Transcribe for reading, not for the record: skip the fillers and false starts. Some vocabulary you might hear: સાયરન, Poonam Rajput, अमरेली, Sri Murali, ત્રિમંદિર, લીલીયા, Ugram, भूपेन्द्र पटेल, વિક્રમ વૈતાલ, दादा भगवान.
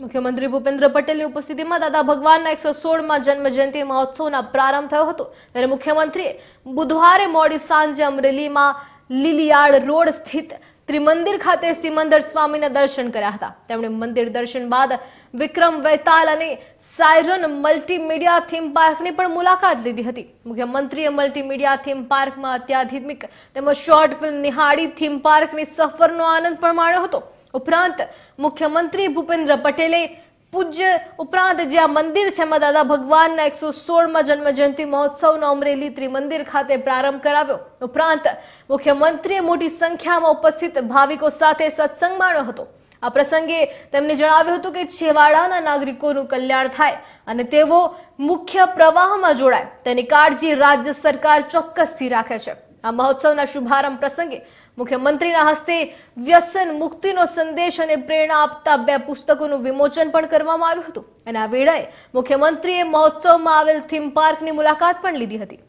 मुख्यमंत्री भूपेन्द्र पटेल की उपस्थिति में दादा भगवान 116मा जन्म जयंती महोत्सव प्रारंभ थयो हतो। त्यारे मुख्यमंत्री बुधवार मोडी सांजे अमरेली में લીલીયાળ રોડ સ્થિત ત્રિમંદિર ખાતે સિમંદર સ્વામીના દર્શન કર્યા હતા। તેમણે મંદિર દર્શન બાદ વિક્રમ વૈતાલ અને સાયરન મલ્ટીમીડિયા થીમ પાર્કની પણ મુલાકાત લીધી હતી। મુખ્યમંત્રીએ મલ્ટીમીડિયા થીમ પાર્કમાં અત્યાધુનિક તેમજ શોર્ટ ફિલ્મ નિહાડી થીમ પાર્કની સફરનો આનંદ પણ માણ્યો હતો। ઉપરાંત મુખ્યમંત્રી ભૂપેન્દ્ર પટેલે पूज्य उपरांत ज्या मंदिर छे मां दादा भगवान 116मा जन्म जयंती महोत्सव अमरेली त्रिमंदिर खाते प्रारंभ कराव्यो। उपरांत मुख्यमंत्री मोटी संख्या में उपस्थित भाविकों साथे सत्संग माण्यो हतो। आ प्रसंगे तेमणे जणाव्युं हतुं के छेवाड़ाना नागरिकोनुं कल्याण थाय अने तेओ मुख्य प्रवाह में जोड़ाय तेनी काळजी राज्य सरकार चोक्कसथी राखे छे। आ महोत्सवना शुभारंभ प्रसंगे मुख्यमंत्रीना हस्ते व्यसन मुक्तिनो संदेश अने प्रेरणा आपता बे पुस्तकोनुं विमोचन पण करवामां आव्युं हतुं। एना वेळाए मुख्यमंत्रीए महोत्सवमां आवेल थीम पार्कनी मुलाकात पण लीधी हती।